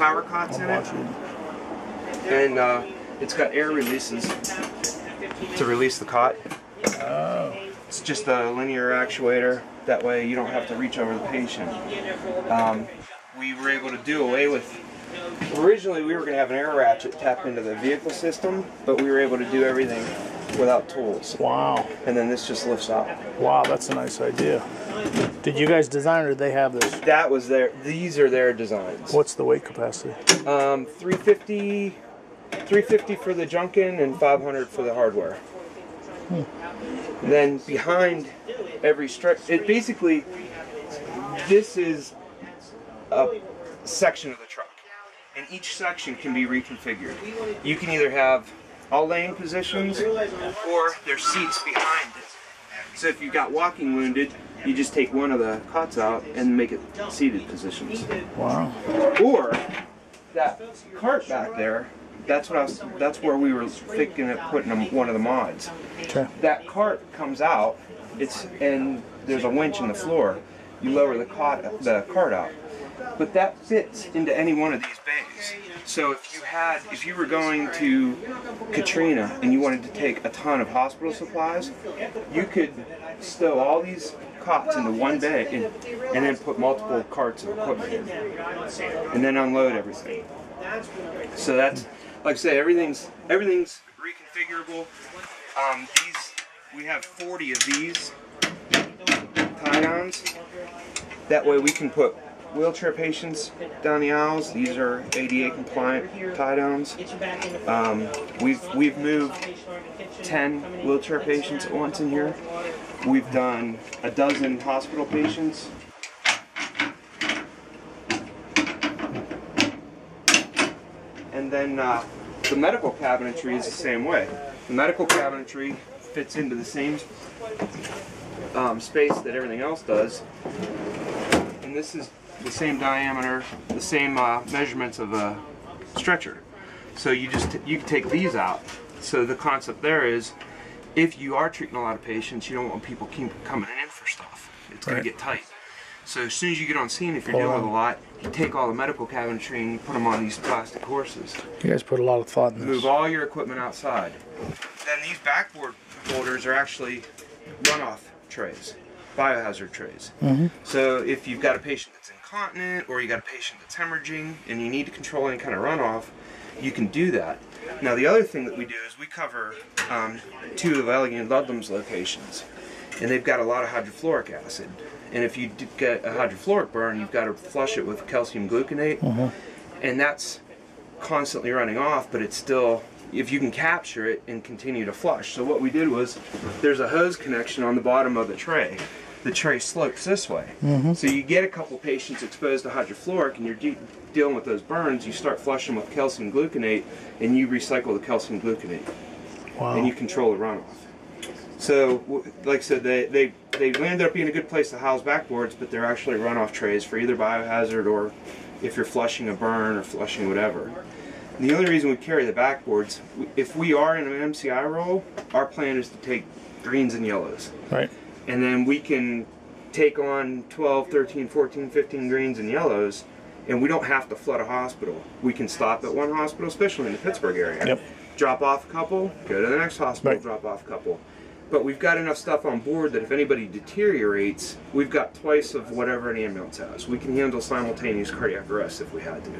power cots in it, and it's got air releases to release the cot. Oh. It's just a linear actuator, that way you don't have to reach over the patient. We were able to do away with, originally we were going to have an air ratchet tap into the vehicle system, but we were able to do everything without tools. Wow. And then this just lifts up. Wow, that's a nice idea. Did you guys design, or did they have this? That was their, these are their designs. What's the weight capacity? 350 for the Junkin and 500 for the hardware. Hmm. Then behind every stretch, it basically, this is a section of the truck, and each section can be reconfigured. You can either have all laying positions, or there's seats behind it. So if you've got walking wounded, you just take one of the cots out and make it seated positions. Wow. Or that cart back there, that's what I was, that's where we were thinking of putting one of the mods. Okay. That cart comes out, it's, and there's a winch in the floor. You lower the cart out. But that fits into any one of these bays. So if you had, if you were going to Katrina and you wanted to take a ton of hospital supplies, you could stow all these cots into one bay and then put multiple carts of equipment in, and then unload everything. So that's, like I say, everything's reconfigurable. These, we have 40 of these tie-ons. That way we can put wheelchair patients down the aisles. These are ADA compliant tie-downs. We've moved 10 wheelchair patients at once in here. We've done a dozen hospital patients. And then the medical cabinetry is the same way. The medical cabinetry fits into the same space that everything else does. And this is the same diameter, the same measurements of a stretcher. So you just, you can take these out. So the concept there is, if you are treating a lot of patients, you don't want people coming in for stuff. It's going to get tight. So as soon as you get on scene, if you're dealing with a lot, you take all the medical cabinetry and you put them on these plastic horses. You guys put a lot of thought in this. Move all your equipment outside. Then these backboard holders are actually runoff trays, biohazard trays. Mm-hmm. So if you've got a patient that's incontinent, or you got a patient that's hemorrhaging and you need to control any kind of runoff, you can do that. Now the other thing that we do is we cover 2 of Allegan and Ludlam's locations, and they've got a lot of hydrofluoric acid. And if you get a hydrofluoric burn, you've got to flush it with calcium gluconate, and that's constantly running off, but it's still, if you can capture it and continue to flush. So what we did was, there's a hose connection on the bottom of the tray. The tray slopes this way. Mm-hmm. So you get a couple patients exposed to hydrofluoric and you're dealing with those burns, you start flushing with calcium gluconate and you recycle the calcium gluconate. Wow. And you control the runoff. So, like I said, they landed up being a good place to house backboards, but they're actually runoff trays for either biohazard or if you're flushing a burn or flushing whatever. And the only reason we carry the backboards, if we are in an MCI role, our plan is to take greens and yellows. Right. And then we can take on 12, 13, 14, 15 greens and yellows, and we don't have to flood a hospital. We can stop at one hospital, especially in the Pittsburgh area. Yep. Drop off a couple, go to the next hospital, right. Drop off a couple. But we've got enough stuff on board that if anybody deteriorates, we've got twice of whatever an ambulance has. We can handle simultaneous cardiac arrest if we had to.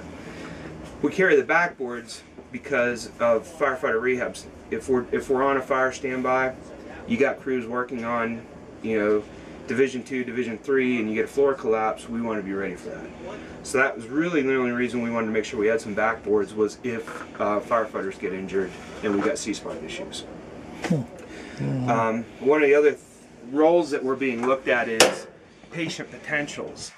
We carry the backboards because of firefighter rehabs. If we're on a fire standby, you got crews working on, you know, Division 2, Division 3, and you get a floor collapse, we want to be ready for that. So that was really the only reason we wanted to make sure we had some backboards, was if firefighters get injured and we got C-spine issues. One of the other roles that we're being looked at is patient potentials.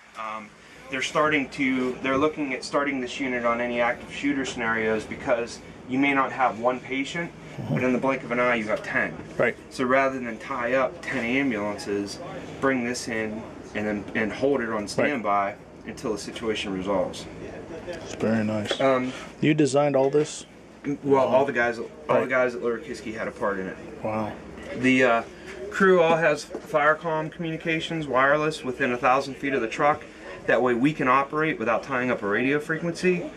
They're looking at starting this unit on any active shooter scenarios, because you may not have one patient, but in the blink of an eye you have 10. Right. So rather than tie up 10 ambulances, bring this in and hold it on standby until the situation resolves. It's very nice. You designed all this? Well, all the guys at Lower Kiski had a part in it. Wow. The crew all has Firecom communications, wireless, within 1,000 feet of the truck. That way we can operate without tying up a radio frequency.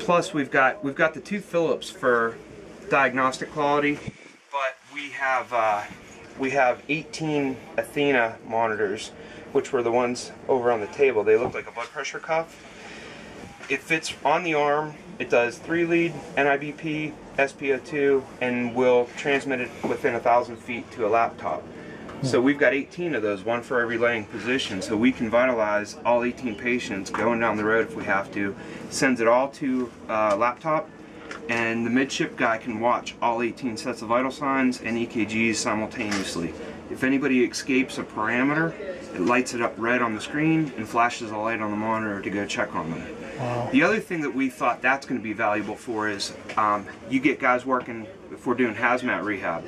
Plus we've got the two Phillips for diagnostic quality, but we have 18 Athena monitors, which were the ones over on the table. They look like a blood pressure cuff. It fits on the arm. It does 3-lead, NIBP, SpO2, and will transmit it within 1,000 feet to a laptop. So we've got 18 of those, one for every laying position, so we can vitalize all 18 patients going down the road if we have to. Sends it all to a laptop, and the midship guy can watch all 18 sets of vital signs and EKGs simultaneously. If anybody escapes a parameter, it lights it up red on the screen and flashes a light on the monitor to go check on them. Wow. The other thing that we thought that's going to be valuable for is you get guys working, if we're doing hazmat rehab,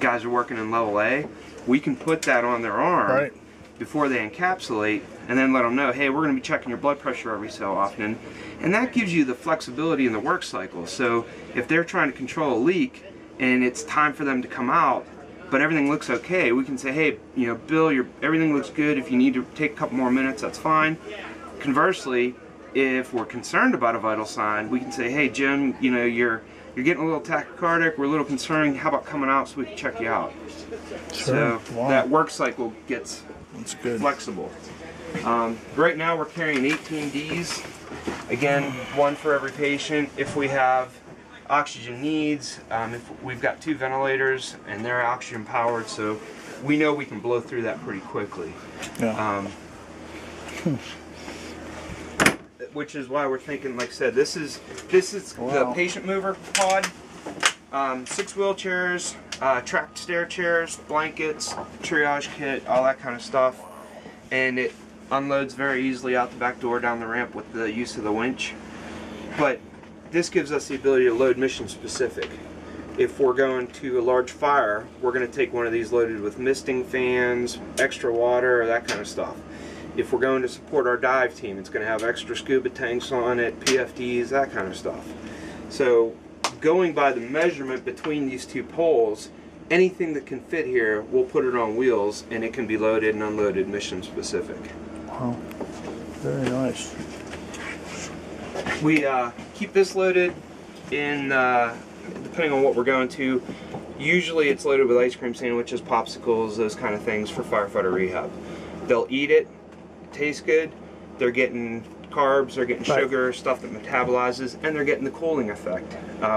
guys are working in level A, we can put that on their arm before they encapsulate and then let them know, hey, we're going to be checking your blood pressure every so often. And that gives you the flexibility in the work cycle. So if they're trying to control a leak and it's time for them to come out, but everything looks okay, we can say, hey, you know, Bill, everything looks good. If you need to take a couple more minutes, that's fine. Conversely, if we're concerned about a vital sign, we can say, hey, Jim, you know, you're getting a little tachycardic, we're a little concerned, how about coming out so we can check you out? Sure. So that work cycle gets flexible. Right now we're carrying 18 Ds, again, one for every patient. If we have oxygen needs, if we've got two ventilators and they're oxygen powered, so we know we can blow through that pretty quickly. Yeah. Which is why we're thinking, like I said, this is the patient mover pod, 6 wheelchairs, tracked stair chairs, blankets, triage kit, all that kind of stuff, and it unloads very easily out the back door down the ramp with the use of the winch. But this gives us the ability to load mission specific. If we're going to a large fire, we're going to take one of these loaded with misting fans, extra water, that kind of stuff. If we're going to support our dive team, it's going to have extra scuba tanks on it, PFDs, that kind of stuff. So going by the measurement between these two poles, anything that can fit here, we'll put it on wheels, and it can be loaded and unloaded mission specific. Wow, very nice. We keep this loaded in, depending on what we're going to, usually it's loaded with ice cream sandwiches, popsicles, those kind of things for firefighter rehab. They'll eat it. Tastes good, they're getting carbs, they're getting sugar, stuff that metabolizes, and they're getting the cooling effect.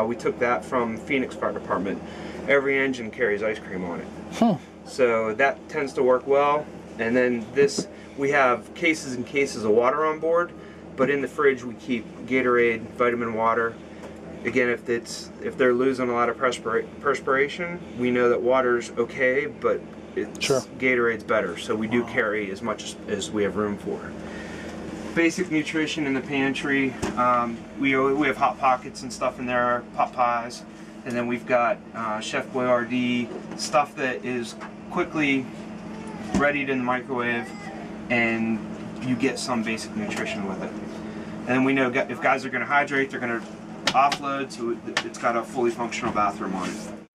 We took that from Phoenix Fire Department. Every engine carries ice cream on it. So that tends to work well. And then this, we have cases and cases of water on board, but in the fridge we keep Gatorade, vitamin water. Again, if they're losing a lot of perspiration, we know that water's okay, but Gatorade's better, so we do carry as much as we have room for. Basic nutrition in the pantry. We have Hot Pockets and stuff in there, pot pies, and then we've got Chef Boyardee, stuff that is quickly readied in the microwave, and you get some basic nutrition with it. And then we know if guys are going to hydrate, they're going to offload, so it's got a fully functional bathroom on it.